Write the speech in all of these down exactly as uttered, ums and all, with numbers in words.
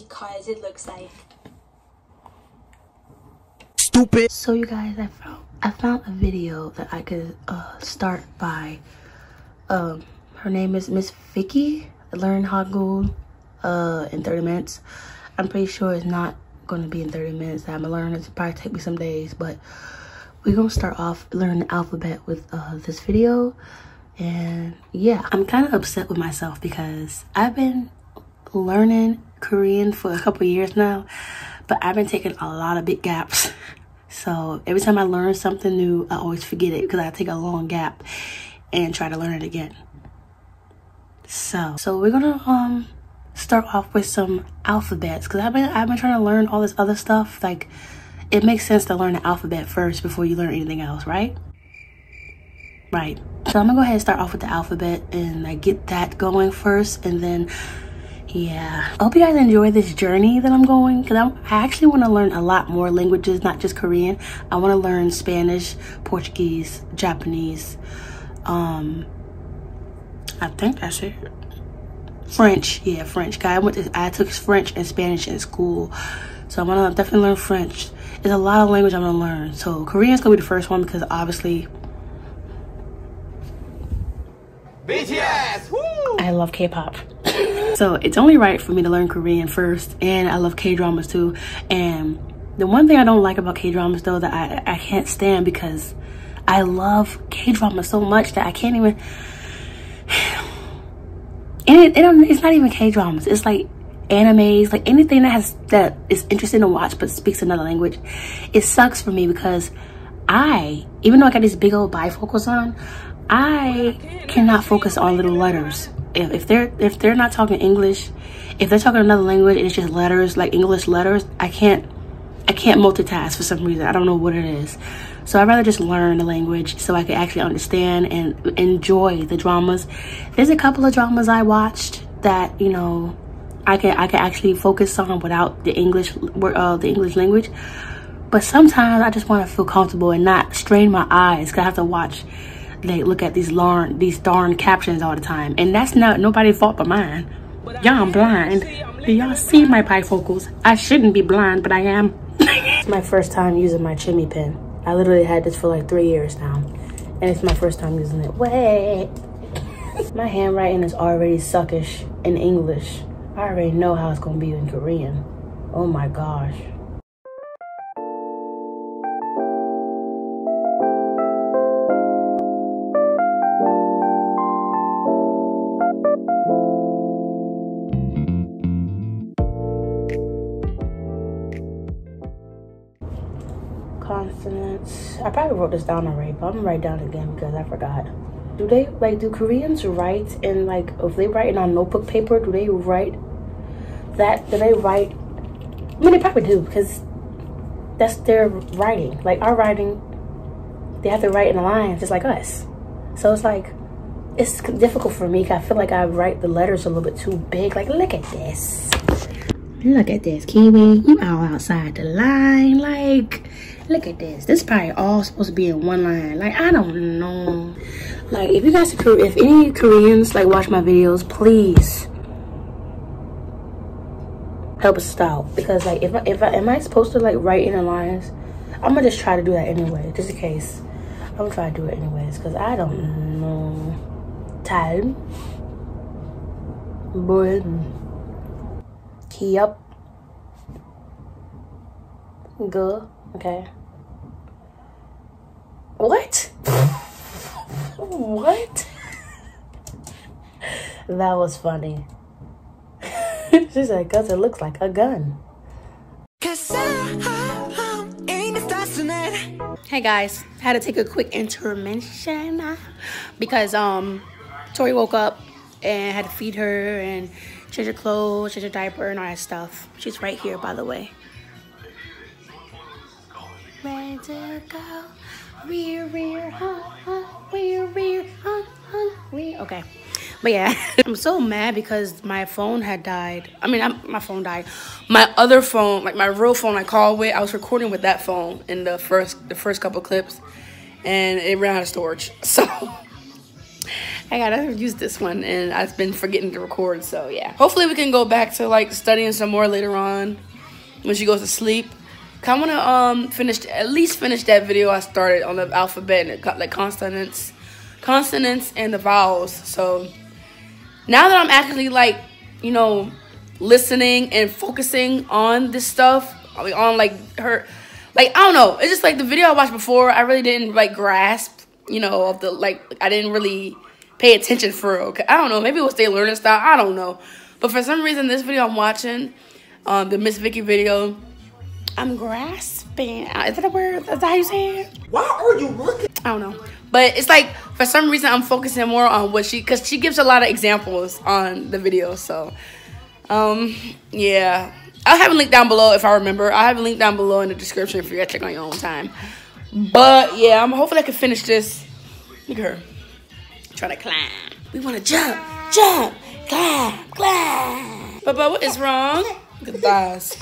because it looks like stupid. So you guys, I found I found a video that I could uh, start by. Um, her name is Miss Vicky. Learn Hangul uh, in thirty minutes. I'm pretty sure it's not going to be in thirty minutes. I'm going to learn. It's probably take me some days, but we're going to start off learning the alphabet with uh, this video. And yeah, I'm kind of upset with myself because I've been learning Korean for a couple years now, but I've been taking a lot of big gaps. So every time I learn something new, I always forget it because I take a long gap and try to learn it again. So, so we're gonna um start off with some alphabets because I've been I've been trying to learn all this other stuff. Like, it makes sense to learn the alphabet first before you learn anything else, right? Right. So I'm gonna go ahead and start off with the alphabet and like get that going first, and then yeah. I hope you guys enjoy this journey that I'm going because I actually want to learn a lot more languages, not just Korean. I want to learn Spanish, Portuguese, Japanese. Um. I think that's it. French, yeah, French. Guy, I went to, I took French and Spanish in school, so I'm gonna definitely learn French. There's a lot of language I'm gonna learn. So Korean's gonna be the first one because obviously, B T S. Woo! I love K-pop, so it's only right for me to learn Korean first, and I love K-dramas too. And the one thing I don't like about K-dramas though that I I can't stand because I love K-drama so much that I can't even. And it, it don't, it's not even K-dramas. It's like animes, like anything that has that is interesting to watch but speaks another language. It sucks for me because I, even though I got these big old bifocals on, I cannot focus on little letters. If, if they're if they're not talking English, if they're talking another language and it's just letters, like English letters, I can't I can't multitask for some reason. I don't know what it is. So I'd rather just learn the language so I could actually understand and enjoy the dramas. There's a couple of dramas I watched that, you know, I can I can actually focus on without the English uh, the English language. But sometimes I just want to feel comfortable and not strain my eyes because I have to watch, like, look at these darn these darn captions all the time, and that's not nobody's fault but mine. Y'all, I'm blind. Do y'all see my bifocals? I shouldn't be blind, but I am. It's my first time using my chimmy pen. I literally had this for like three years now, and it's my first time using it. Wait. My handwriting is already suckish in English. I already know how it's gonna be in Korean. Oh my gosh. Consonants. I probably wrote this down already, but I'm gonna write down again because I forgot. Do they like do Koreans write in like if they write in on notebook paper? Do they write that? Do they write? I mean, they probably do because that's their writing. Like our writing, they have to write in a line just like us. So it's like it's difficult for me. Cause I feel like I write the letters a little bit too big. Like look at this. Look at this, Kiwi. You all outside the line, like. Look at this. This is probably all supposed to be in one line. Like, I don't know. Like, if you guys, if any Koreans, like, watch my videos, please help us out. Because, like, if I, if I, am I supposed to, like, write in the lines? I'm going to just try to do that anyway, just in case. I'm going to try to do it anyways, because I don't know. Time. Boy. Yup. Go. Okay. What? What? That was funny. She's like, cause it looks like a gun. Hey guys, had to take a quick intermission because um, Tori woke up and had to feed her and change her clothes, change her diaper, and all that stuff. She's right here, by the way. Ready to go, rear, rear, huh, huh, rear, rear, huh, huh, rear. Okay, but yeah, I'm so mad because my phone had died. I mean, I'm, my phone died. My other phone, like my real phone, I called with. I was recording with that phone in the first, the first couple clips, and it ran out of storage. So I gotta use this one, and I've been forgetting to record, so yeah. Hopefully we can go back to like studying some more later on when she goes to sleep. I wanna um finish at least finish that video I started on the alphabet and the, like consonants, consonants and the vowels. So now that I'm actually like, you know, listening and focusing on this stuff, I mean, on like her, like I don't know, it's just like the video I watched before, I really didn't like grasp, you know, of the like I didn't really pay attention for. Okay, I don't know, maybe it was their learning style, I don't know, but for some reason this video I'm watching, um, the Miss Vicky video, I'm grasping. Is that a word? Is that how you say it? Why are you looking? I don't know. But it's like, for some reason, I'm focusing more on what she... Because she gives a lot of examples on the video. So, um, yeah. I'll have a link down below if I remember. I'll have a link down below in the description if you gotta check on your own time. But, yeah. I'm hopefully I can finish this. Look at her. Trying to climb. We want to jump. Jump. Climb. Climb. Bubba, what is wrong? Goodbyes.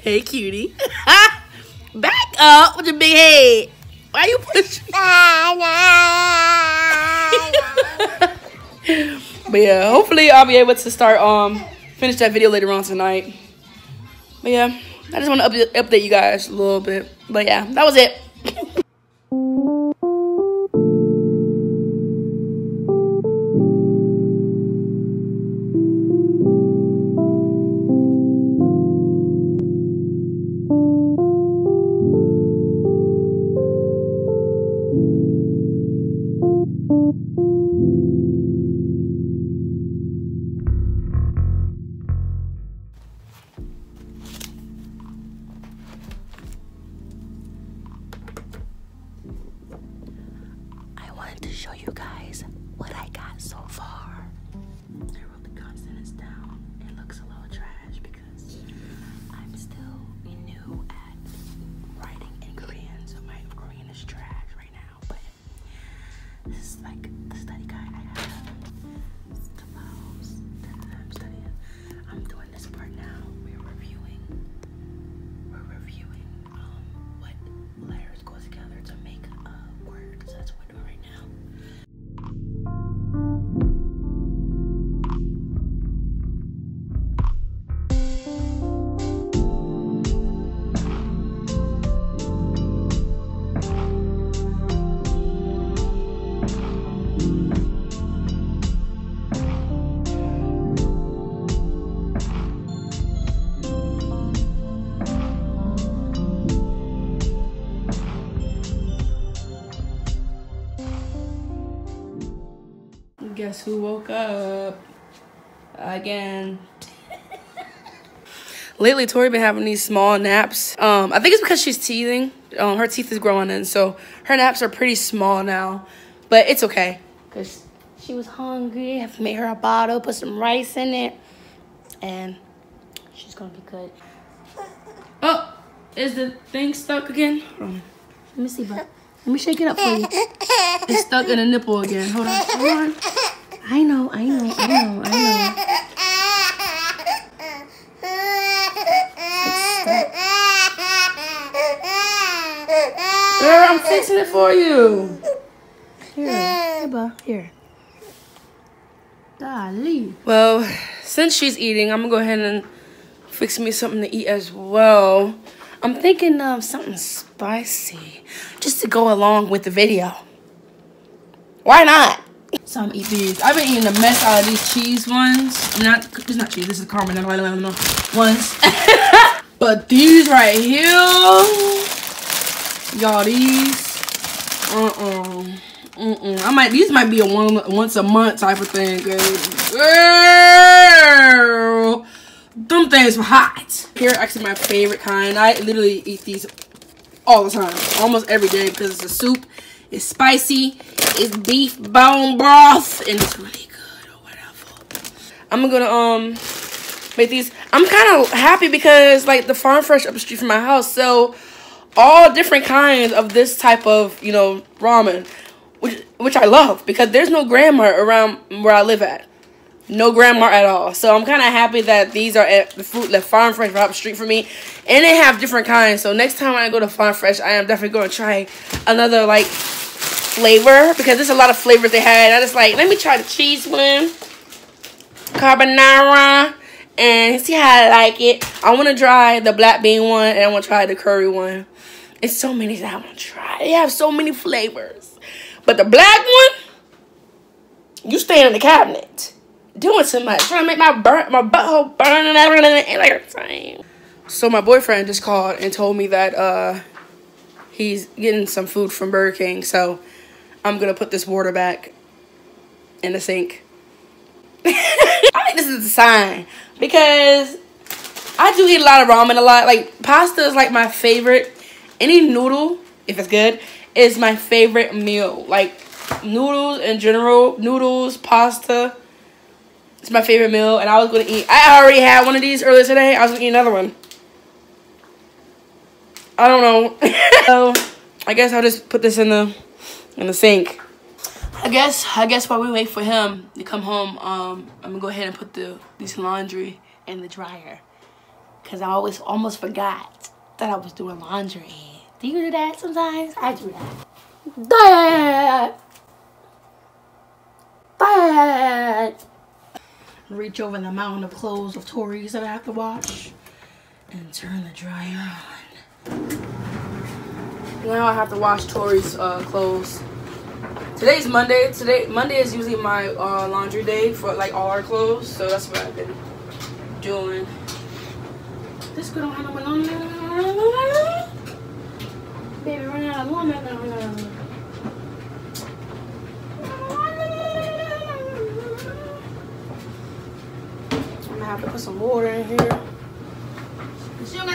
Hey, cutie. Back up with your big head. Why you pushing? But yeah, hopefully I'll be able to start, um, finish that video later on tonight. But yeah, I just want to update, update you guys a little bit. But yeah, that was it. To show you guys what I got so far. I wrote the consonants down. It looks a little trash because I'm still new at writing in Korean, so my Korean is trash right now, but this is like the study guide I have. It's the vowels that I'm studying. I'm doing this part now. We're reviewing. We're reviewing um, what letters go together to make a word. So that's what we're doing right now. Guess who woke up again? Lately, Tori been having these small naps. Um, I think it's because she's teething. Um, her teeth is growing in, so her naps are pretty small now. But it's okay. Cause she was hungry. I've made her a bottle, put some rice in it, and she's gonna be good. Oh, is the thing stuck again? Hold on. Let me see, bud. Let me shake it up for you. It's stuck in a nipple again. Hold on. Hold on. I know, I know, I know, I know. Girl, I'm fixing it for you. Here, here. Golly. Well, since she's eating, I'm gonna go ahead and fix me something to eat as well. I'm thinking of something spicy, just to go along with the video. Why not? So I'm eating these. I've been eating a mess out of these cheese ones. Not, it's not cheese. This is caramel. I don't know. Ones. But these right here, y'all, these. Uh-uh. Uh-uh. I might. These might be a one once a month type of thing. Girl, them things were hot. Here are actually my favorite kind. I literally eat these all the time, almost every day, because it's a soup. It's spicy. It's beef bone broth, and it's really good or whatever. I'm gonna um make these. I'm kind of happy because like the farm fresh up the street from my house sell all different kinds of this type of, you know, ramen, which which I love because there's no grandma around where I live at. no grandma at all. So I'm kind of happy that these are at the food, the farm fresh right up the street for me, and they have different kinds. So next time I go to farm fresh, I am definitely going to try another like flavor, because there's a lot of flavors they had. I just like, let me try the cheese one, carbonara, and see how I like it. I want to try the black bean one, and I want to try the curry one. It's so many that I want to try. They have so many flavors, but the black one, you stay in the cabinet. Doing so much, trying to make my burn, my butthole burn and everything and everything. So my boyfriend just called and told me that uh, he's getting some food from Burger King. So I'm gonna put this water back in the sink. I think this is a sign, because I do eat a lot of ramen, a lot. Like pasta is like my favorite. Any noodle, if it's good, is my favorite meal. Like noodles in general, noodles, pasta. It's my favorite meal, and I was going to eat. I already had one of these earlier today. I was going to eat another one. I don't know. So, I guess I'll just put this in the in the sink. I guess I guess while we wait for him to come home, um, I'm going to go ahead and put the these laundry in the dryer, because I always almost forgot that I was doing laundry. Do you do that sometimes? I do that. Dad! Dad! Reach over the mountain of clothes of Tories that I have to wash and turn the dryer on. Now I have to wash Tories uh, clothes. Today's Monday. Today Monday is usually my uh, laundry day for like all our clothes, so that's what I've been doing. This girl don't have no laundry. Baby, run out of laundry. I have to put some water in here. I think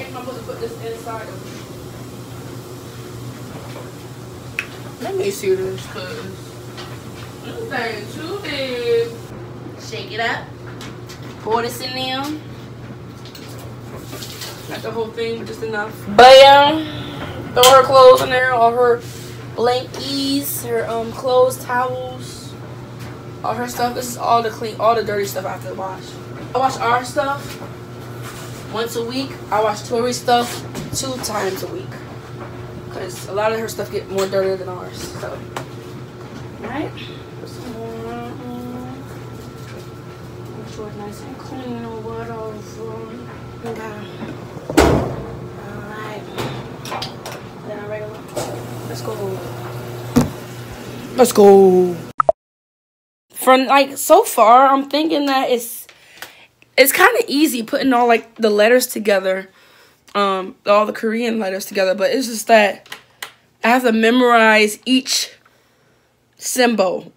if I'm supposed to put this inside of it. Let me see this, because this thing is too big. Shake it up. Pour this in there. Not the whole thing, but just enough. Bam! Throw her clothes in there, all her blankies, her um clothes, towels, all her stuff. This is all the clean, all the dirty stuff I have to wash. I wash our stuff once a week. I wash Tori's stuff two times a week, because a lot of her stuff get more dirty than ours. So, all right. Put some more on. Make sure it's nice and clean or what else. Okay. All right. Then I regular. Let's go. Let's go. From like so far, I'm thinking that it's it's kind of easy putting all like the letters together, um, all the Korean letters together. But it's just that I have to memorize each symbol,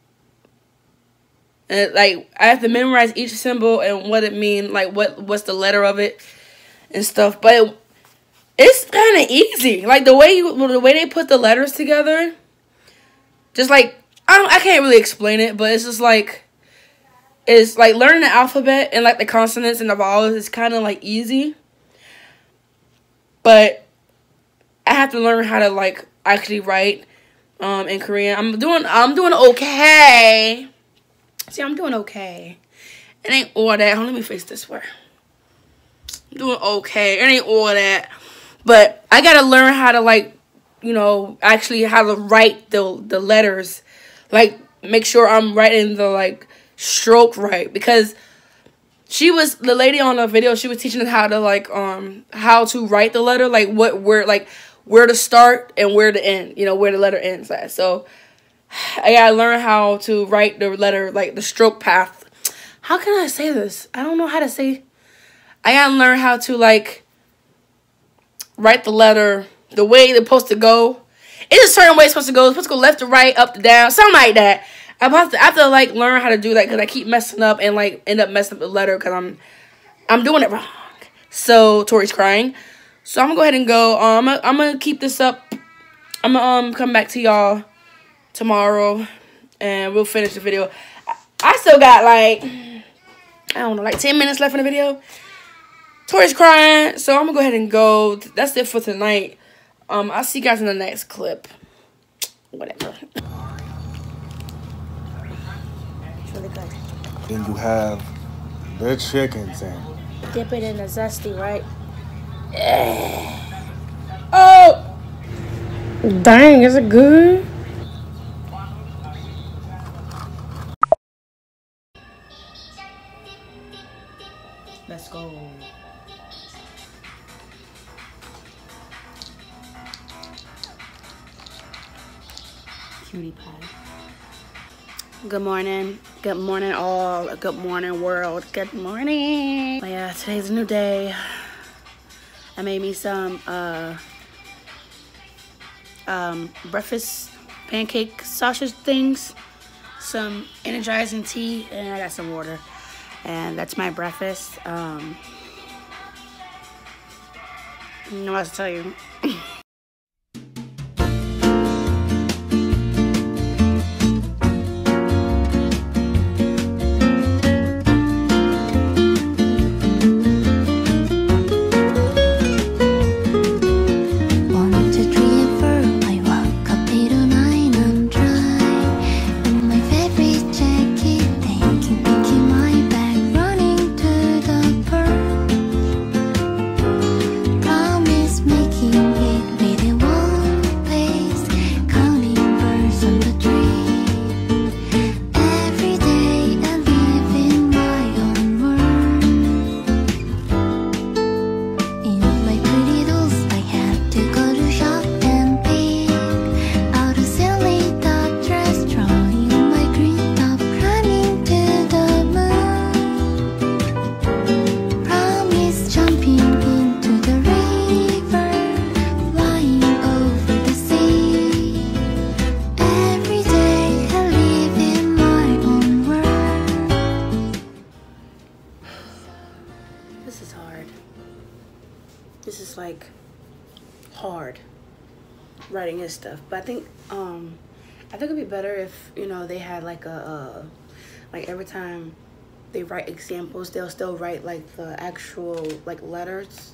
and like I have to memorize each symbol and what it means, like what what's the letter of it and stuff. But it, It's kind of easy, like the way you, the way they put the letters together. Just like I don't, I can't really explain it, but it's just like it's like learning the alphabet and like the consonants and the vowels is kind of like easy. But I have to learn how to like actually write um, in Korean. I'm doing, I'm doing okay. See, I'm doing okay. It ain't all that. Hold on, let me face this way. I'm doing okay. It ain't all that. But I gotta learn how to like, you know, actually how to write the the letters, like make sure I'm writing the like stroke right, because she was the lady on the video. She was teaching us how to like um how to write the letter, like what where like where to start and where to end, you know, where the letter ends at. So I gotta learn how to write the letter like the stroke path. How can I say this? I don't know how to say. I gotta learn how to like write the letter the way they're supposed to go. It's a certain way it's supposed to go. It's supposed to go left to right, up to down, something like that. I have to, I have to like learn how to do that, because I keep messing up and like end up messing up the letter because I'm I'm doing it wrong. So Tori's crying. So I'm gonna go ahead and go. Um, I'm, I'm gonna keep this up. I'm gonna um come back to y'all tomorrow and we'll finish the video. I, I still got like I don't know like ten minutes left in the video. Tori's crying, so I'm gonna go ahead and go. That's it for tonight. Um, I'll see you guys in the next clip. whatever. It's really good. Then you have the chicken sandwich. Dip it in the zesty, right? Oh! Dang, is it good? Let's go. Cutie pie. Good morning. Good morning, all. Good morning, world. Good morning. But yeah, today's a new day. I made me some uh, um, breakfast pancake sausage things, some energizing tea, and I got some water. And that's my breakfast. Um, I don't know what else to tell you. This is like hard writing his stuff, but I think um I think it'd be better if, you know, they had like a uh, like every time they write examples, they'll still write like the actual like letters,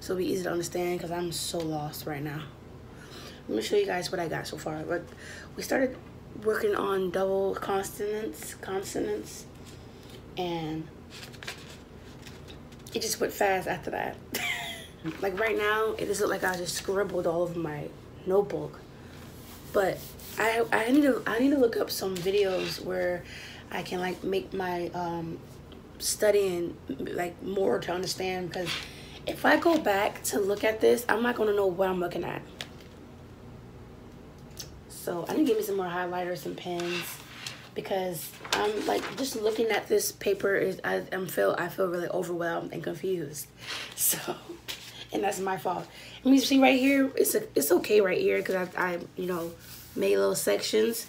so it'll be easy to understand because I'm so lost right now. Let me show you guys what I got so far. Like, we started working on double consonants, consonants, and it just went fast after that. Like right now, it just looked like I just scribbled all over my notebook. But I I need to I need to look up some videos where I can like make my um, studying like more to understand, because if I go back to look at this, I'm not gonna know what I'm looking at. So I need to give me some more highlighters and pens, because I'm like just looking at this paper is I I'm feel I feel really overwhelmed and confused. So. And that's my fault. And you see right here, it's a, it's okay right here because I, I, you know, made little sections.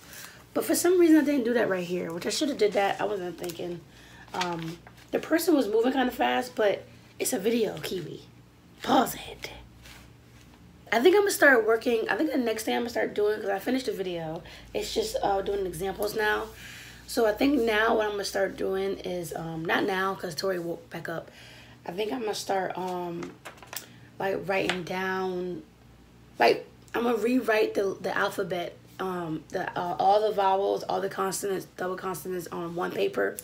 But for some reason, I didn't do that right here, which I should have did that. I wasn't thinking. Um, the person was moving kind of fast, but it's a video, Kiwi. Pause it. I think I'm going to start working. I think the next thing I'm going to start doing, because I finished the video, it's just uh, doing examples now. So I think now what I'm going to start doing is, um, not now because Tori woke back up. I think I'm going to start... Um, like writing down, like I'm gonna rewrite the, the alphabet, um, the uh, all the vowels, all the consonants, double consonants on one paper,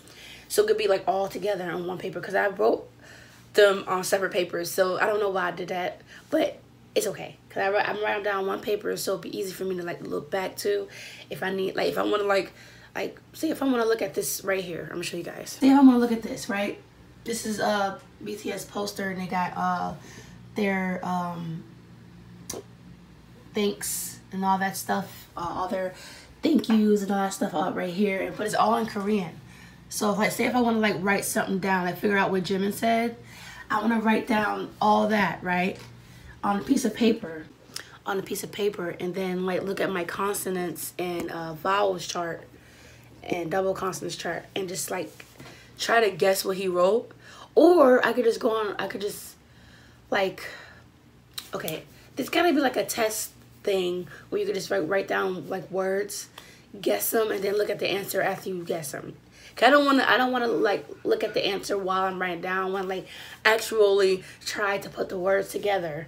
so it could be like all together on one paper, because I wrote them on separate papers, so I don't know why I did that, but it's okay, because I write, I'm writing down one paper, so it'd be easy for me to like look back to, if I need, like if I want to like, like see if I want to look at this right here, I'm gonna show you guys. See if I want to look at this, right? This is a uh, B T S poster, and they got uh. their um thanks and all that stuff, uh, all their thank yous and all that stuff up right here, and but it's all in Korean. So if I say if I want to like write something down, like figure out what Jimin said, I want to write down all that right on a piece of paper, on a piece of paper, and then like look at my consonants and uh, vowels chart and double consonants chart, and just like try to guess what he wrote. Or I could just go on, I could just like, okay, there's gotta be like a test thing where you can just like write down like words, guess them, and then look at the answer after you guess them. Cause I don't wanna, I don't wanna like look at the answer while I'm writing down. I wanna like actually try to put the words together,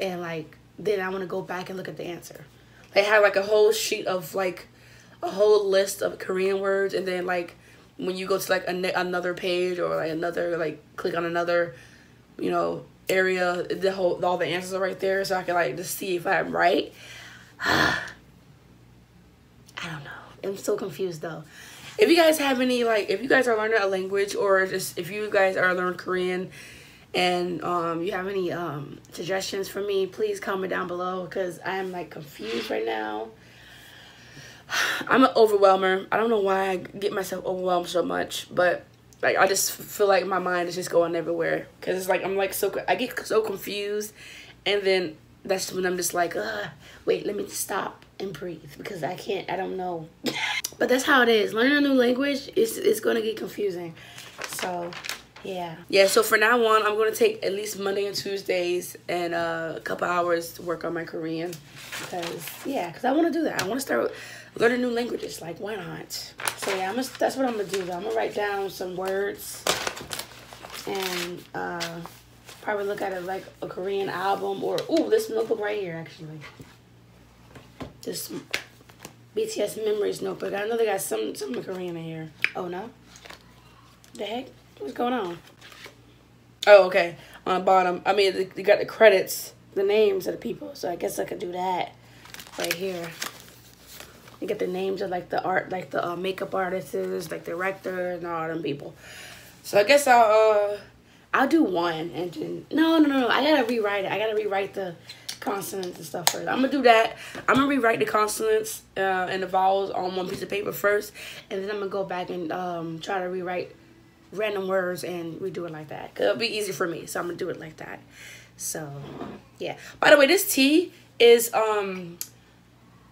and like then I wanna go back and look at the answer. They have like a whole sheet of like a whole list of Korean words, and then like when you go to like an another page or like another like click on another, you know, area, the whole all the answers are right there, so I can like just see if I'm right. I don't know. I'm so confused though. If you guys have any like, if you guys are learning a language, or just if you guys are learning Korean, and um, you have any um, suggestions for me, please comment down below, because I am like confused right now. I'm an overwhelmer. I don't know why I get myself overwhelmed so much, but like I just feel like my mind is just going everywhere, because it's like I'm like so I get so confused, and then that's when I'm just like, ugh, wait, let me stop and breathe, because I can't, I don't know. But that's how it is. Learning a new language is it's gonna get confusing. So yeah. Yeah, so for now on, I'm gonna take at least Monday and Tuesdays and uh, a couple hours to work on my Korean. Because yeah, because I wanna do that. I wanna start learning new languages. Like, why not? So yeah, I'm gonna, that's what I'm gonna do though. I'm gonna write down some words and uh probably look at a, like a Korean album, or ooh, this notebook right here actually. This B T S memories notebook. I know they got some some Korean in here. Oh no, the heck, what's going on? Oh okay, on the bottom. I mean, they got the credits, the names of the people. So I guess I could do that right here. You get the names of like the art, like the uh, makeup artists, like the director, and all them people. So I guess I'll. Uh, I'll do one and then, no, no, no, no. I gotta rewrite it. I gotta rewrite the consonants and stuff first. I'm gonna do that. I'm gonna rewrite the consonants uh, and the vowels on one piece of paper first, and then I'm gonna go back and um, try to rewrite random words and redo it like that. 'Cause it'll be easy for me, so I'm gonna do it like that. So, yeah. By the way, this tea is um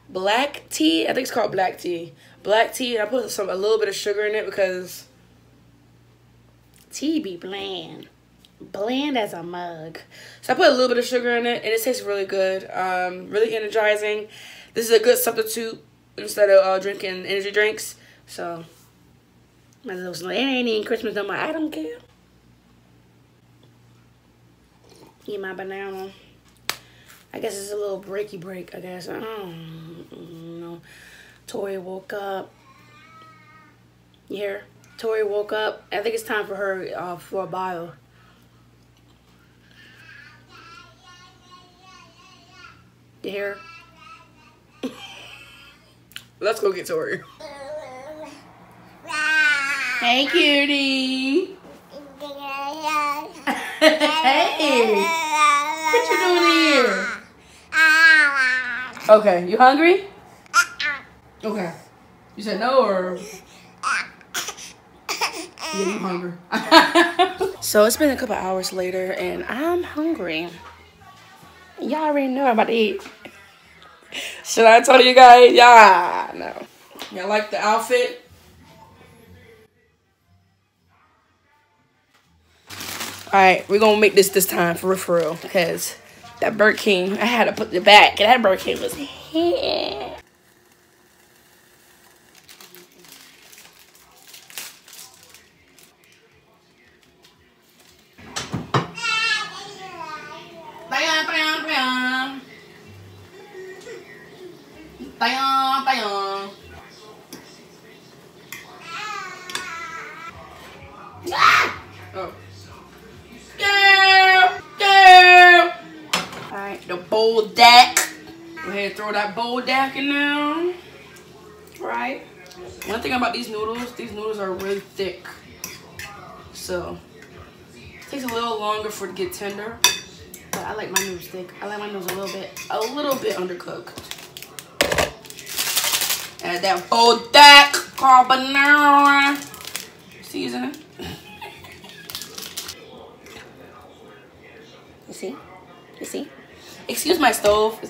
black tea. I think it's called black tea. Black tea, and I put some a little bit of sugar in it because tea be bland, bland as a mug. So I put a little bit of sugar in it, and it tastes really good, um, really energizing. This is a good substitute instead of uh, drinking energy drinks. So, my little, it ain't even Christmas no more. I don't care. Eat my banana. I guess it's a little breaky break. I guess I don't know. Tori woke up. You hear? Tori woke up. I think it's time for her uh, for a bio. You hear? Let's go get Tori. Hey, cutie. Hey. What you doing here? Okay, you hungry? Okay. You said no or... Yeah, I'm hungry. So it's been a couple hours later and I'm hungry. Y'all already know I'm about to eat. Should I tell you guys? Yeah, no. Y'all like the outfit? Alright, we're gonna make this this time for real, for real. Because that Burger King, I had to put it back. And that Burger King was here. Buldak. Go ahead and throw that Buldak in there. Right? One thing about these noodles, these noodles are really thick. So, it takes a little longer for it to get tender. But I like my noodles thick. I like my noodles a little bit, a little bit undercooked. Add that Buldak carbonara seasoning. You see? You see? Excuse my stove.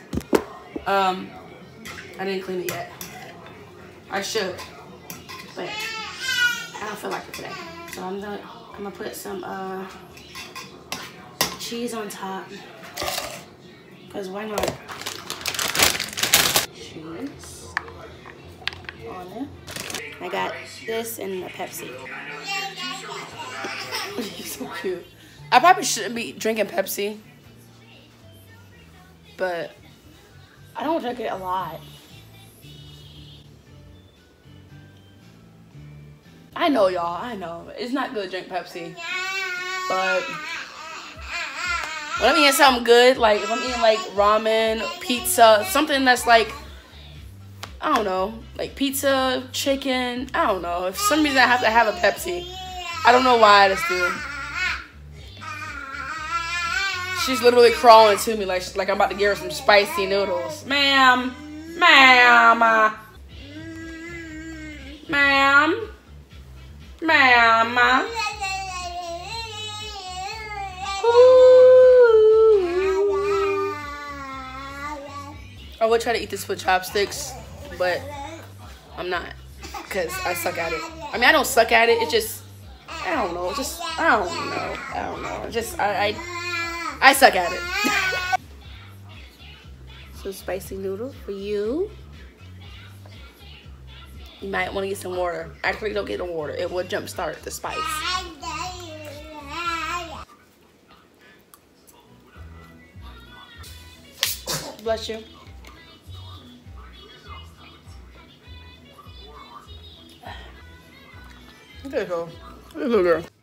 Um, I didn't clean it yet. I should, but I don't feel like it today. So I'm gonna, I'm gonna put some uh, cheese on top. Cause why not? Cheese on it. I got this and a Pepsi. He's so cute. I probably shouldn't be drinking Pepsi. But I don't drink it a lot. I know, y'all, I know. It's not good to drink Pepsi. But when I'm eating something good, like if I'm eating like ramen, pizza, something that's like, I don't know, like pizza, chicken, I don't know. If for some reason I have to have a Pepsi. I don't know why I just do. She's literally crawling to me like she's like I'm about to give her some spicy noodles. Ma'am, ma'am, ma'am, ma'am. I would try to eat this with chopsticks, but I'm not, because I suck at it. I mean, I don't suck at it. It just, I don't know. Just, I don't know. I don't know. Just, I, I, I suck at it. Some spicy noodles for you. You might want to get some water. Actually, don't get the water. It will jumpstart the spice. Bless you. There you go. There you go.